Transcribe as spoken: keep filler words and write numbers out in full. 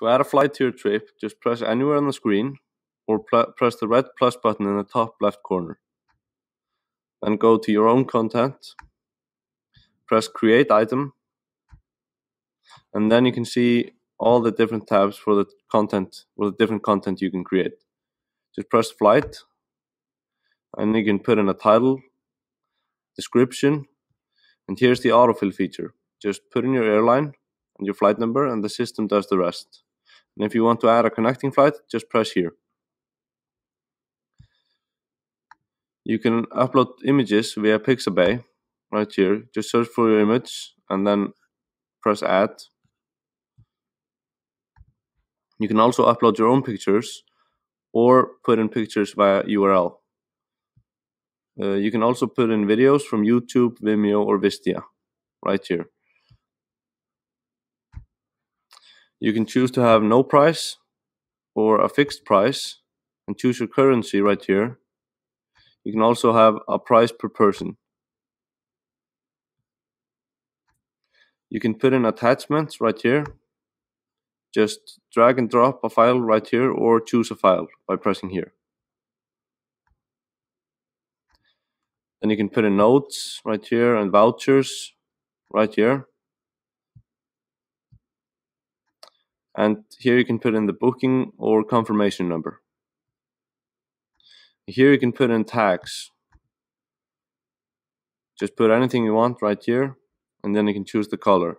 To add a flight to your trip, just press anywhere on the screen or press the red plus button in the top left corner. Then go to your own content, press create item, and then you can see all the different tabs for the content, or the different content you can create. Just press flight, and you can put in a title, description, and here's the autofill feature. Just put in your airline and your flight number, and the system does the rest. And if you want to add a connecting flight, just press here. You can upload images via Pixabay right here. Just search for your image and then press add. You can also upload your own pictures or put in pictures via U R L. Uh, you can also put in videos from YouTube, Vimeo, or Vistia right here. You can choose to have no price or a fixed price and choose your currency right here. You can also have a price per person. You can put in attachments right here. Just drag and drop a file right here or choose a file by pressing here. Then you can put in notes right here and vouchers right here. And here you can put in the booking or confirmation number. Here you can put in tags. Just put anything you want right here, and then you can choose the color.